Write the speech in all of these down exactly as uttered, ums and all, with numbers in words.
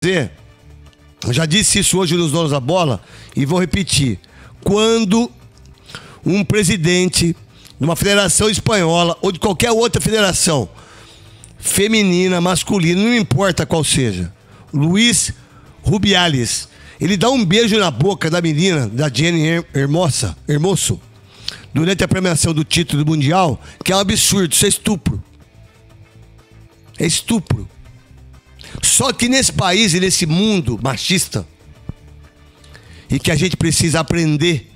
Dizer, já disse isso hoje nos donos da bola e vou repetir: quando um presidente de uma federação espanhola ou de qualquer outra federação feminina, masculina, não importa qual seja, Luiz Rubiales, ele dá um beijo na boca da menina, da Jenni Hermoso, Hermoso, durante a premiação do título do mundial, que é um absurdo, isso é estupro, é estupro. Só que nesse país e nesse mundo machista, e que a gente precisa aprender,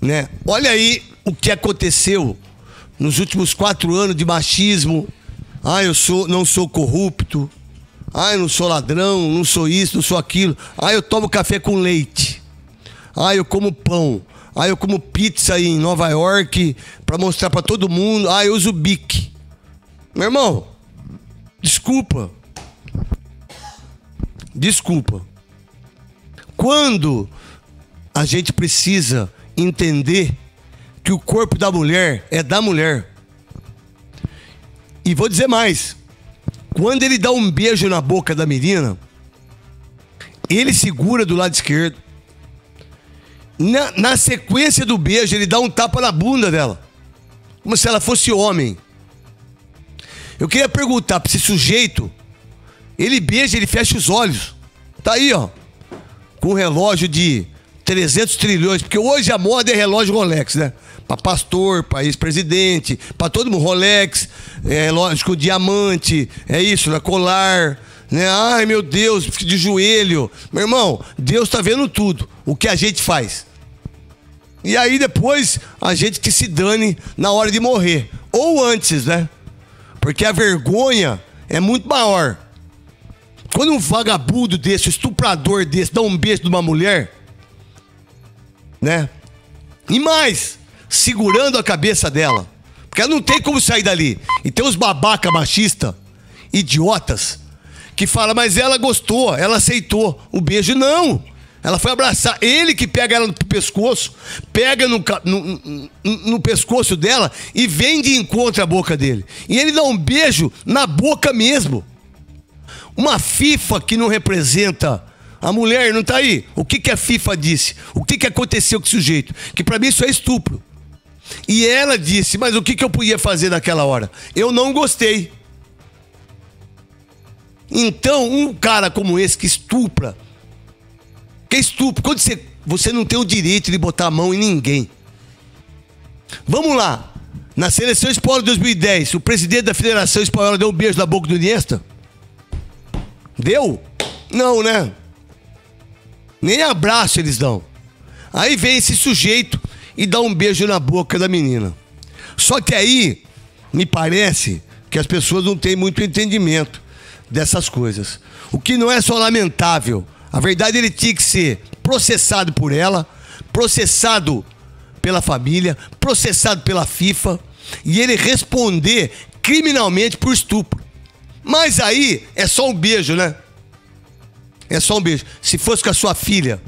né? Olha aí o que aconteceu nos últimos quatro anos de machismo. Ah, eu sou, não sou corrupto. Ah, eu não sou ladrão, não sou isso, não sou aquilo. Ah, eu tomo café com leite. Ah, eu como pão. Ah, eu como pizza aí em Nova York pra mostrar pra todo mundo. Ah, eu uso bique. Meu irmão, desculpa. Desculpa. Quando a gente precisa entender que o corpo da mulher é da mulher. E vou dizer mais. Quando ele dá um beijo na boca da menina, ele segura do lado esquerdo. Na, na sequência do beijo, ele dá um tapa na bunda dela. Como se ela fosse homem. Eu queria perguntar pra esse sujeito... Ele beija, ele fecha os olhos. Tá aí, ó. Com um relógio de trezentos trilhões. Porque hoje a moda é relógio Rolex, né? Pra pastor, pra ex-presidente, pra todo mundo. Rolex, é, relógio com diamante, é isso, né? Colar, né? Ai, meu Deus, de joelho. Meu irmão, Deus tá vendo tudo. O que a gente faz. E aí depois, a gente que se dane na hora de morrer. Ou antes, né? Porque a vergonha é muito maior. Quando um vagabundo desse, um estuprador desse, dá um beijo de uma mulher, né? E mais, segurando a cabeça dela. Porque ela não tem como sair dali. E tem uns babaca machista, idiotas, que falam, mas ela gostou, ela aceitou o beijo. Não! Ela foi abraçar. Ele que pega ela no pescoço, pega no, no, no pescoço dela e vem de encontro à boca dele. E ele dá um beijo na boca mesmo. Uma FIFA que não representa a mulher, não tá aí. O que que a FIFA disse? O que que aconteceu com o sujeito? Que pra mim isso é estupro. E ela disse, mas o que que eu podia fazer naquela hora? Eu não gostei. Então, um cara como esse que estupra, que é estupro, quando você, você não tem o direito de botar a mão em ninguém. Vamos lá. Na seleção espanhola de dois mil e dez, o presidente da Federação Espanhola deu um beijo na boca do Iniesta? Deu? Não, né? Nem abraço eles dão. Aí vem esse sujeito e dá um beijo na boca da menina. Só que aí, me parece que as pessoas não têm muito entendimento dessas coisas. O que não é só lamentável. A verdade, ele tinha que ser processado por ela, processado pela família, processado pela FIFA e ele responder criminalmente por estupro. Mas aí, é só um beijo, né? É só um beijo. Se fosse com a sua filha,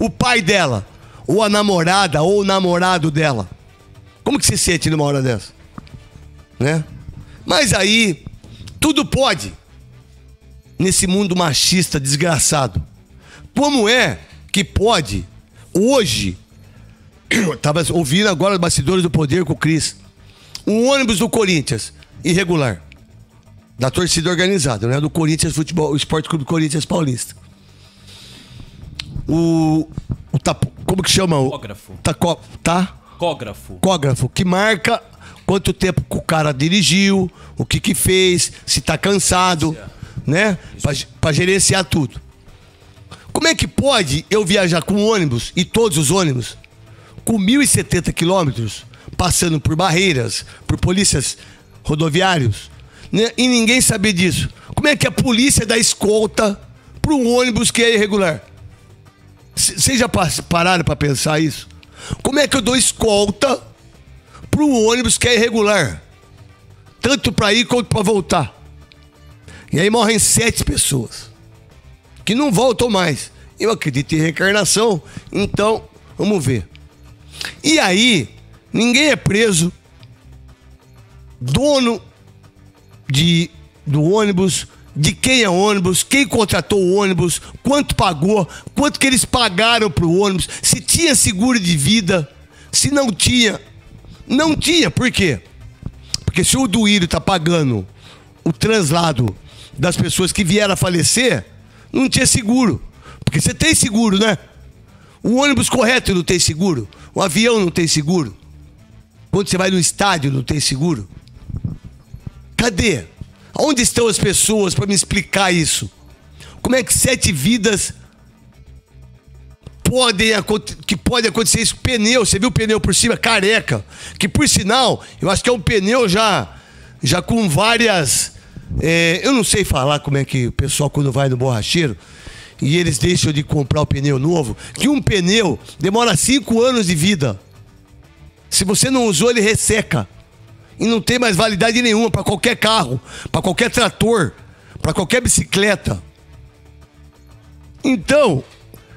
o pai dela, ou a namorada, ou o namorado dela, como que se sente numa hora dessa? Né? Mas aí, tudo pode. Nesse mundo machista, desgraçado. Como é que pode, hoje, eu tava ouvindo agora os bastidores do poder com o Cris, um ônibus do Corinthians, irregular. Da torcida organizada, né? Do Corinthians Futebol, o Esporte Clube Corinthians Paulista. O, o tapo, como que chama? O Cógrafo. Taco, tá? Cógrafo. Cógrafo, que marca quanto tempo que o cara dirigiu, o que que fez, se tá cansado, né? Pra, pra gerenciar tudo. Como é que pode eu viajar com ônibus, e todos os ônibus, com mil e setenta quilômetros, passando por barreiras, por polícias rodoviários, e ninguém saber disso? Como é que a polícia dá escolta para um ônibus que é irregular? Vocês já pararam para pensar isso? Como é que eu dou escolta para um ônibus que é irregular? Tanto para ir quanto para voltar. E aí morrem sete pessoas que não voltam mais. Eu acredito em reencarnação, então vamos ver. E aí, ninguém é preso. Dono... De, do ônibus, de quem é o ônibus, quem contratou o ônibus, quanto pagou, quanto que eles pagaram para o ônibus, se tinha seguro de vida, se não tinha. Não tinha, por quê? Porque se o Duílio está pagando o translado das pessoas que vieram a falecer, não tinha seguro. Porque você tem seguro, né? O ônibus correto não tem seguro, o avião não tem seguro, quando você vai no estádio não tem seguro. Cadê? Onde estão as pessoas para me explicar isso? Como é que sete vidas podem, que pode acontecer isso? Pneu, você viu o pneu por cima? Careca. Que, por sinal, eu acho que é um pneu já, já com várias... É, eu não sei falar como é que o pessoal, quando vai no borracheiro, e eles deixam de comprar o pneu novo, que um pneu demora cinco anos de vida. Se você não usou, ele resseca. E não tem mais validade nenhuma para qualquer carro, para qualquer trator, para qualquer bicicleta. Então,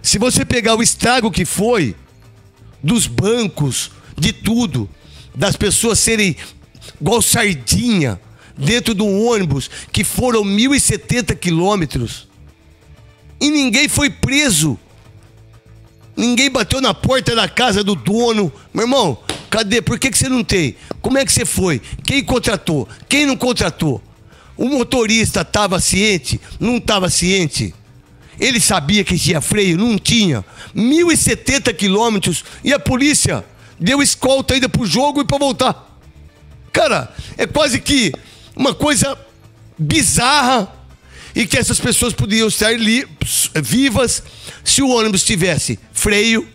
se você pegar o estrago que foi, dos bancos, de tudo, das pessoas serem igual sardinha, dentro de um ônibus, que foram mil e setenta quilômetros, e ninguém foi preso, ninguém bateu na porta da casa do dono. Meu irmão, cadê? Por que que você não tem? Como é que você foi? Quem contratou? Quem não contratou? O motorista estava ciente? Não estava ciente? Ele sabia que tinha freio? Não tinha. mil e setenta quilômetros, e a polícia deu escolta ainda pro jogo e para voltar. Cara, é quase que uma coisa bizarra, e que essas pessoas podiam estar li- vivas se o ônibus tivesse freio,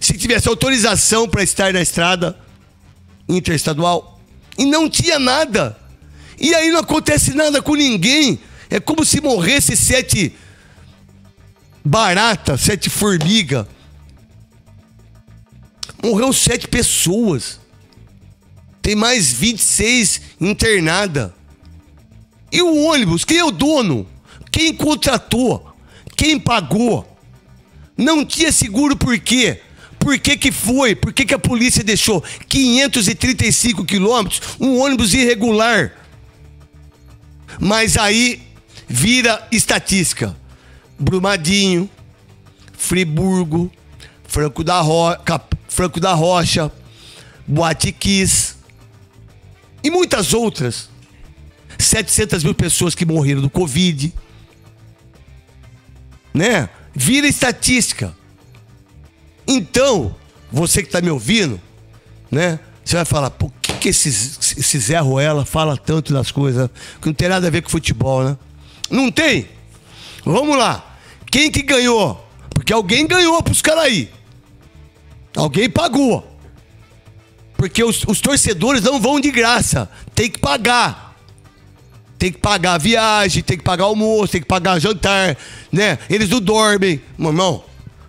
se tivesse autorização para estar na estrada interestadual. E não tinha nada. E aí não acontece nada com ninguém. É como se morresse sete baratas, sete formigas. Morreu sete pessoas. Tem mais vinte e seis internadas. E o ônibus? Quem é o dono? Quem contratou? Quem pagou? Não tinha seguro por quê? Por que que foi? Por que que a polícia deixou quinhentos e trinta e cinco quilômetros, um ônibus irregular? Mas aí vira estatística. Brumadinho, Friburgo, Franco da, Ro... Franco da Rocha, Boate Kiss e muitas outras. setecentas mil pessoas que morreram do Covid. Né? Vira estatística. Então, você que está me ouvindo, né? Você vai falar, por que que esse, esse Zé Ruela fala tanto das coisas, que não tem nada a ver com futebol, né? Não tem? Vamos lá. Quem que ganhou? Porque alguém ganhou para os caras aí. Alguém pagou. Porque os, os torcedores não vão de graça. Tem que pagar. Tem que pagar a viagem, tem que pagar o almoço, tem que pagar o jantar, né? Eles não dormem. Meu irmão,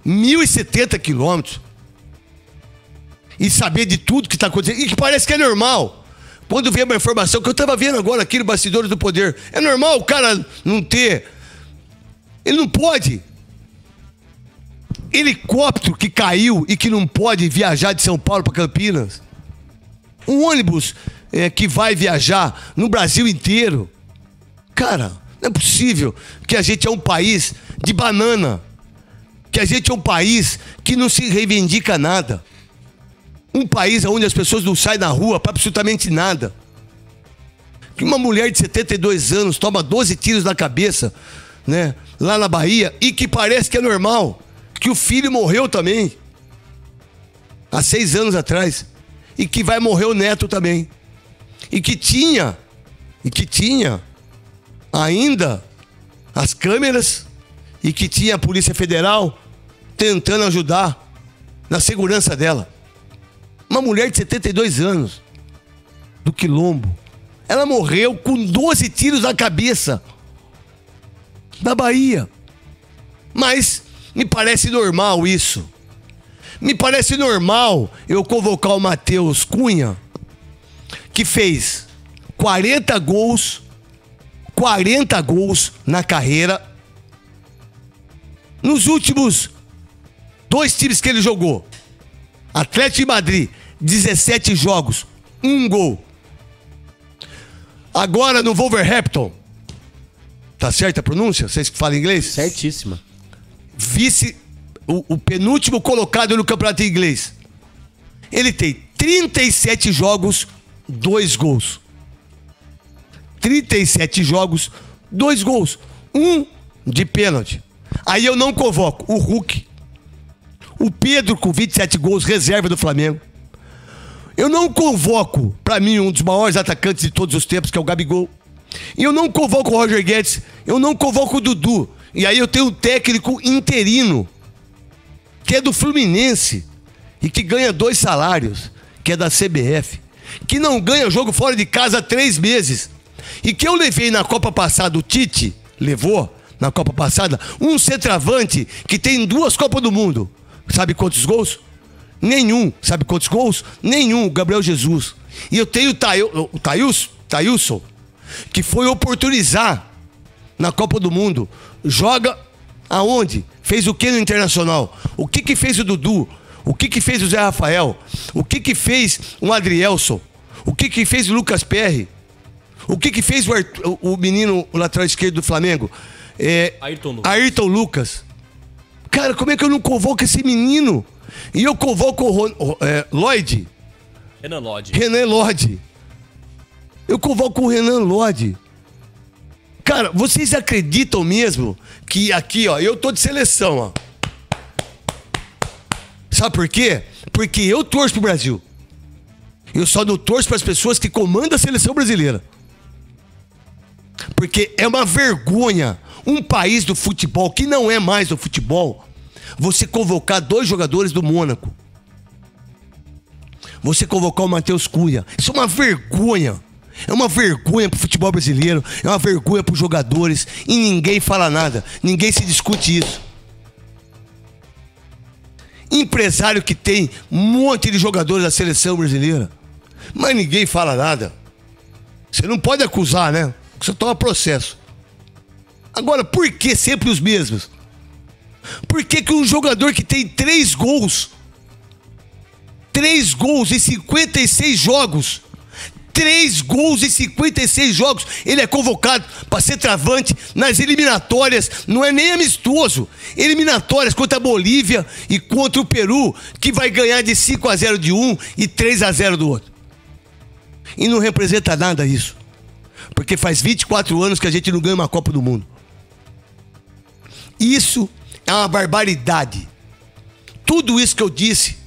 mil e setenta quilômetros. E saber de tudo que está acontecendo. E que parece que é normal. Quando vem uma informação, que eu estava vendo agora aqui no Bastidores do Poder. É normal o cara não ter. Ele não pode. Helicóptero que caiu e que não pode viajar de São Paulo para Campinas. Um ônibus é, que vai viajar no Brasil inteiro. Cara, não é possível que a gente é um país de banana. Que a gente é um país que não se reivindica nada. Um país onde as pessoas não saem na rua para absolutamente nada. Que uma mulher de setenta e dois anos toma doze tiros na cabeça, né? Lá na Bahia, e que parece que é normal. Que o filho morreu também. Há seis anos atrás. E que vai morrer o neto também. E que tinha, e que tinha ainda as câmeras, e que tinha a Polícia Federal tentando ajudar na segurança dela. Uma mulher de setenta e dois anos, do Quilombo. Ela morreu com doze tiros na cabeça, na Bahia. Mas me parece normal isso. Me parece normal eu convocar o Mateus Cunha, que fez quarenta gols, quarenta gols na carreira. Nos últimos dois times que ele jogou, Atlético de Madrid, dezessete jogos, um gol. Agora no Wolverhampton, Tá certa a pronúncia? Vocês que falam inglês? Certíssima. Vice, o, o penúltimo colocado no campeonato inglês. Ele tem trinta e sete jogos, dois gols. trinta e sete jogos, dois gols. Um de pênalti. Aí eu não convoco o Hulk. O Pedro com vinte e sete gols, reserva do Flamengo. Eu não convoco, pra mim, um dos maiores atacantes de todos os tempos, que é o Gabigol. E eu não convoco o Roger Guedes. Eu não convoco o Dudu. E aí eu tenho um técnico interino, que é do Fluminense, e que ganha dois salários, que é da C B F, que não ganha jogo fora de casa há três meses. E que eu levei na Copa passada, o Tite levou na Copa passada, um centroavante que tem duas Copas do Mundo. Sabe quantos gols? Nenhum. Sabe quantos gols? Nenhum. Gabriel Jesus. E eu tenho o Tailson, que foi oportunizar na Copa do Mundo. Joga aonde? Fez o que no Internacional? O que que fez o Dudu? O que que fez o Zé Rafael? O que que fez o Adrielson? O que que fez o Lucas Perri? O que que fez o, Arthur, o menino o lateral esquerdo do Flamengo? É, Ayrton Lucas. Ayrton Lucas. Cara, como é que eu não convoco esse menino? E eu convoco o Ron, o, é, Lloyd? Renan Lodi. Renan Lodi. Eu convoco o Renan Lodi. Cara, vocês acreditam mesmo que aqui, ó, eu tô de seleção, ó. Sabe por quê? Porque eu torço pro Brasil. Eu só não torço pras pessoas que comandam a seleção brasileira. Porque é uma vergonha um país do futebol, que não é mais do futebol, você convocar dois jogadores do Mônaco. Você convocar o Mateus Cunha. Isso é uma vergonha. É uma vergonha pro futebol brasileiro, é uma vergonha pros jogadores, e ninguém fala nada, ninguém se discute isso. Empresário que tem um monte de jogadores da seleção brasileira, mas ninguém fala nada. Você não pode acusar, né? Você toma processo. Agora, por que sempre os mesmos? Por que que um jogador que tem três gols, três gols em cinquenta e seis jogos, três gols em cinquenta e seis jogos, ele é convocado para ser travante nas eliminatórias, não é nem amistoso, eliminatórias contra a Bolívia e contra o Peru, que vai ganhar de cinco a zero de um e três a zero do outro. E não representa nada isso. Porque faz vinte e quatro anos que a gente não ganha uma Copa do Mundo. Isso é uma barbaridade. Tudo isso que eu disse,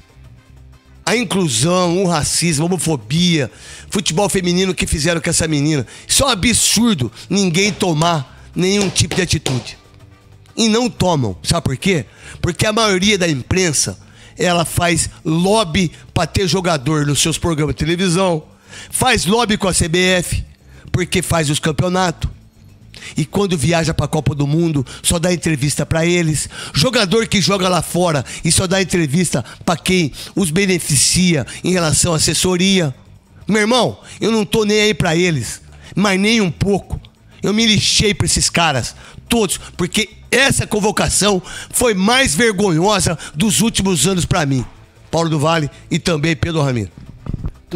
a inclusão, o racismo, a homofobia, futebol feminino que fizeram com essa menina, isso é um absurdo, ninguém tomar nenhum tipo de atitude. E não tomam, sabe por quê? Porque a maioria da imprensa, ela faz lobby para ter jogador nos seus programas de televisão, faz lobby com a C B F, porque faz os campeonatos. E quando viaja para a Copa do Mundo, só dá entrevista para eles. Jogador que joga lá fora e só dá entrevista para quem os beneficia em relação à assessoria. Meu irmão, eu não tô nem aí para eles, mas nem um pouco. Eu me lixei para esses caras, todos, porque essa convocação foi mais vergonhosa dos últimos anos para mim. Paulo do Vale e também Pedro Ramiro.